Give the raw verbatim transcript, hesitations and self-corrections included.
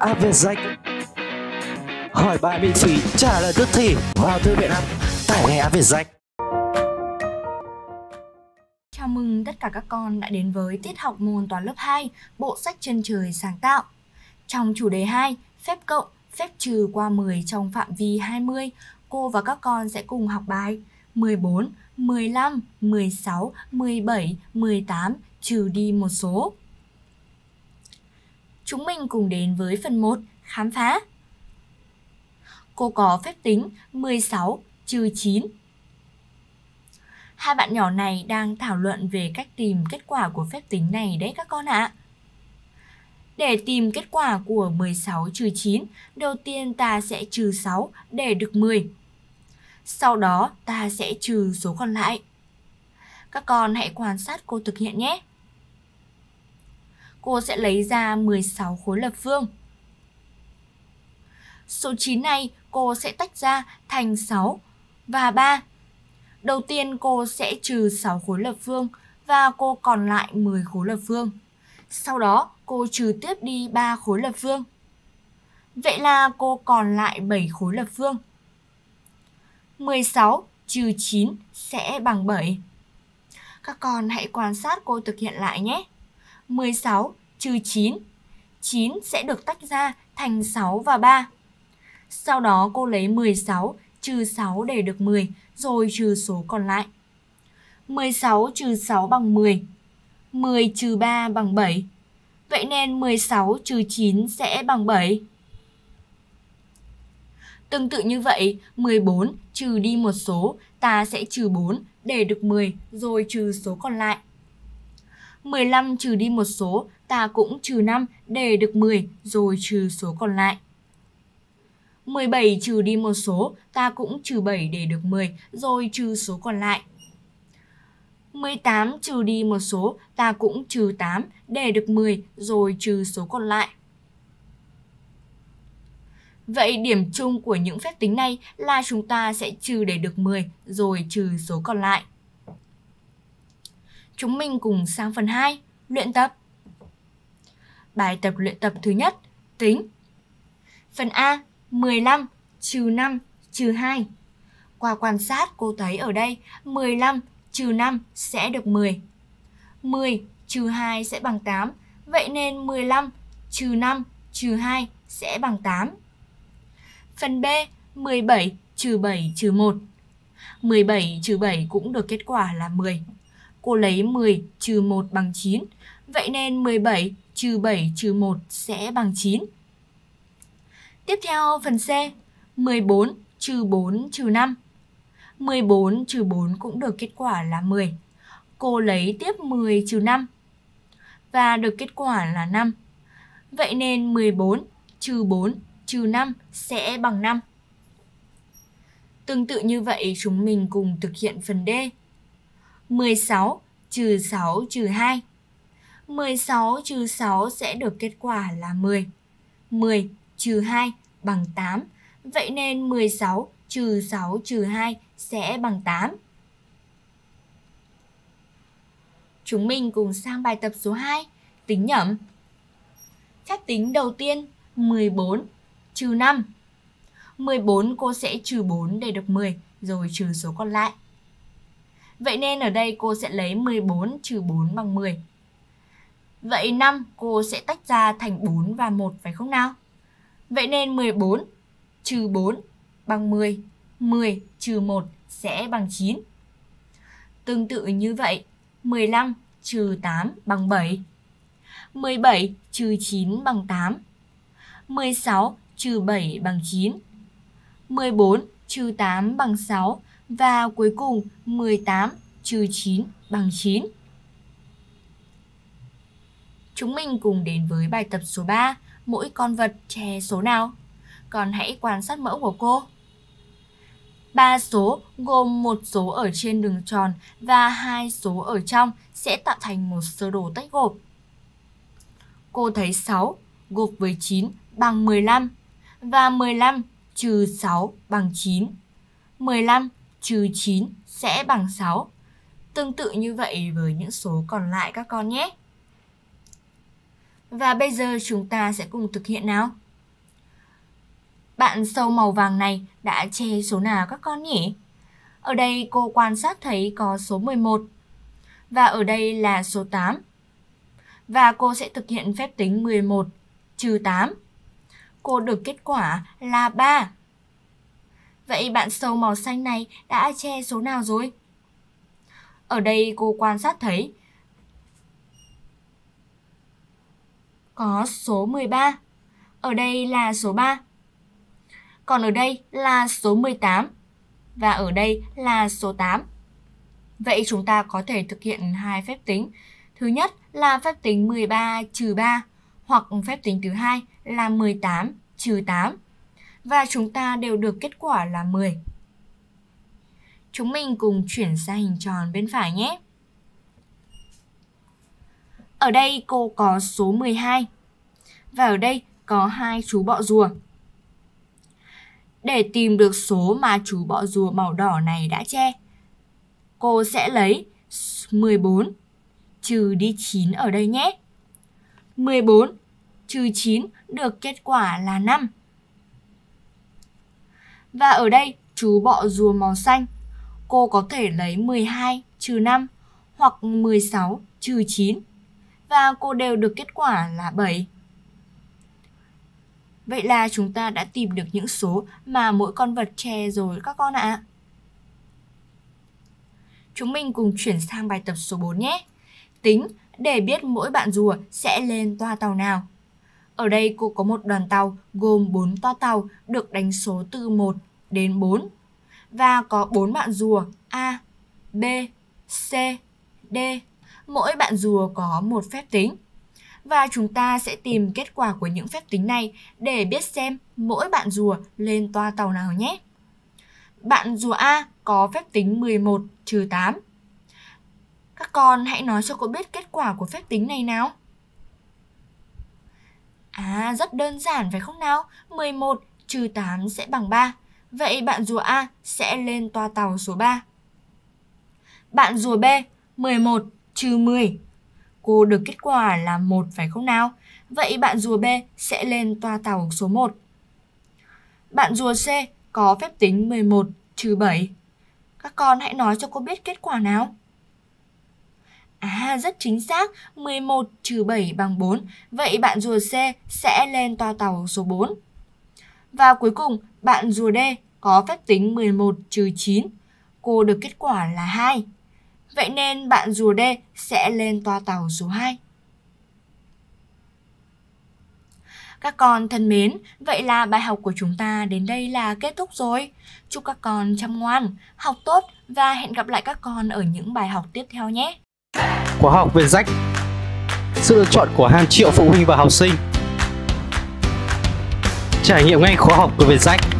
app VietJack. Hỏi bài miễn phí, trả lời tức thì. Vào thư viện app, tải ngay app VietJack. Chào mừng tất cả các con đã đến với tiết học môn toán lớp hai, bộ sách Chân trời sáng tạo. Trong chủ đề hai, phép cộng, phép trừ qua mười trong phạm vi hai mươi, cô và các con sẽ cùng học bài mười bốn, mười lăm, mười sáu, mười bảy, mười tám, trừ đi một số. Chúng mình cùng đến với phần một, khám phá. Cô có phép tính mười sáu trừ chín. Hai bạn nhỏ này đang thảo luận về cách tìm kết quả của phép tính này đấy các con ạ. Để tìm kết quả của mười sáu trừ chín, đầu tiên ta sẽ trừ sáu để được mười. Sau đó ta sẽ trừ số còn lại. Các con hãy quan sát cô thực hiện nhé. Cô sẽ lấy ra mười sáu khối lập phương. Số chín này cô sẽ tách ra thành sáu và ba. Đầu tiên cô sẽ trừ sáu khối lập phương và cô còn lại mười khối lập phương. Sau đó cô trừ tiếp đi ba khối lập phương. Vậy là cô còn lại bảy khối lập phương. mười sáu trừ chín sẽ bằng bảy. Các con hãy quan sát cô thực hiện lại nhé. mười sáu trừ chín. chín sẽ được tách ra thành sáu và ba. Sau đó cô lấy mười sáu trừ sáu để được mười, rồi trừ số còn lại. mười sáu trừ sáu bằng mười. mười trừ ba bằng bảy. Vậy nên mười sáu trừ chín sẽ bằng bảy. Tương tự như vậy, mười bốn trừ đi một số, ta sẽ trừ bốn để được mười, rồi trừ số còn lại. mười lăm trừ đi một số, ta cũng trừ năm để được mười, rồi trừ số còn lại. mười bảy trừ đi một số, ta cũng trừ bảy để được mười, rồi trừ số còn lại. mười tám trừ đi một số, ta cũng trừ tám để được mười, rồi trừ số còn lại. Vậy điểm chung của những phép tính này là chúng ta sẽ trừ để được mười, rồi trừ số còn lại. Chúng mình cùng sang phần hai, luyện tập. Bài tập luyện tập thứ nhất, tính. Phần A, mười lăm trừ năm trừ hai. Qua quan sát cô thấy ở đây mười lăm trừ năm sẽ được mười. mười trừ hai sẽ bằng tám, vậy nên mười lăm trừ năm trừ hai sẽ bằng tám. Phần B, mười bảy trừ bảy trừ một. mười bảy trừ bảy cũng được kết quả là mười. Cô lấy mười trừ một bằng chín, vậy nên mười bảy trừ bảy trừ một sẽ bằng chín. Tiếp theo phần C, mười bốn trừ bốn trừ năm. mười bốn trừ bốn cũng được kết quả là mười. Cô lấy tiếp mười trừ năm và được kết quả là năm. Vậy nên mười bốn trừ bốn trừ năm sẽ bằng năm. Tương tự như vậy chúng mình cùng thực hiện phần D. mười sáu trừ sáu trừ hai. mười sáu trừ sáu sẽ được kết quả là mười. mười trừ hai bằng tám. Vậy nên mười sáu trừ sáu trừ hai sẽ bằng tám. Chúng mình cùng sang bài tập số hai, tính nhẩm. Phép tính đầu tiên, mười bốn trừ năm. mười bốn cô sẽ trừ bốn để được mười, rồi trừ số còn lại. Vậy nên ở đây cô sẽ lấy mười bốn trừ bốn bằng mười. Vậy năm cô sẽ tách ra thành bốn và một phải không nào? Vậy nên mười bốn trừ bốn bằng mười. mười trừ một sẽ bằng chín. Tương tự như vậy, mười lăm trừ tám bằng bảy. mười bảy trừ chín bằng tám. mười sáu trừ bảy bằng chín. mười bốn trừ tám bằng sáu. Và cuối cùng mười tám trừ chín bằng chín. Chúng mình cùng đến với bài tập số ba. Mỗi con vật che số nào? Con hãy quan sát mẫu của cô. Ba số gồm một số ở trên đường tròn và hai số ở trong sẽ tạo thành một sơ đồ tách gộp. Cô thấy sáu gộp với chín bằng mười lăm và mười lăm trừ sáu bằng chín. mười lăm trừ chín sẽ bằng sáu. Tương tự như vậy với những số còn lại các con nhé. Và bây giờ chúng ta sẽ cùng thực hiện nào. Bạn sâu màu vàng này đã chê số nào các con nhỉ? Ở đây cô quan sát thấy có số mười một. Và ở đây là số tám. Và cô sẽ thực hiện phép tính mười một trừ tám. Cô được kết quả là ba. Vậy bạn sâu màu xanh này đã che số nào rồi? Ở đây cô quan sát thấy có số mười ba. Ở đây là số ba. Còn ở đây là số mười tám. Và ở đây là số tám. Vậy chúng ta có thể thực hiện hai phép tính. Thứ nhất là phép tính mười ba trừ ba, hoặc phép tính thứ hai là mười tám trừ tám. Và chúng ta đều được kết quả là mười. Chúng mình cùng chuyển sang hình tròn bên phải nhé. Ở đây cô có số mười hai. Và ở đây có hai chú bọ rùa. Để tìm được số mà chú bọ rùa màu đỏ này đã che, cô sẽ lấy mười bốn trừ đi chín ở đây nhé. mười bốn trừ chín được kết quả là năm. Và ở đây chú bọ rùa màu xanh, cô có thể lấy mười hai trừ năm hoặc mười sáu trừ chín. Và cô đều được kết quả là bảy. Vậy là chúng ta đã tìm được những số mà mỗi con vật che rồi các con ạ. Chúng mình cùng chuyển sang bài tập số bốn nhé. Tính để biết mỗi bạn rùa sẽ lên toa tàu nào. Ở đây cô có một đoàn tàu gồm bốn toa tàu được đánh số từ một đến bốn. Và có bốn bạn rùa A, B, C, D. Mỗi bạn rùa có một phép tính. Và chúng ta sẽ tìm kết quả của những phép tính này để biết xem mỗi bạn rùa lên toa tàu nào nhé. Bạn rùa A có phép tính mười một trừ tám. Các con hãy nói cho cô biết kết quả của phép tính này nào. À, rất đơn giản phải không nào? mười một trừ tám sẽ bằng ba. Vậy bạn rùa A sẽ lên toa tàu số ba. Bạn rùa B, mười một trừ mười. Cô được kết quả là một phải không nào? Vậy bạn rùa B sẽ lên toa tàu số một. Bạn rùa C có phép tính mười một trừ bảy. Các con hãy nói cho cô biết kết quả nào. À, rất chính xác, mười một trừ bảy bằng bốn. Vậy bạn rùa C sẽ lên toa tàu số bốn. Và cuối cùng, bạn rùa D có phép tính mười một trừ chín. Cô được kết quả là hai. Vậy nên bạn rùa D sẽ lên toa tàu số hai. Các con thân mến, vậy là bài học của chúng ta đến đây là kết thúc rồi. Chúc các con chăm ngoan, học tốt và hẹn gặp lại các con ở những bài học tiếp theo nhé. Khóa học VietJack, sự lựa chọn của hàng triệu phụ huynh và học sinh. Trải nghiệm ngay khóa học của VietJack.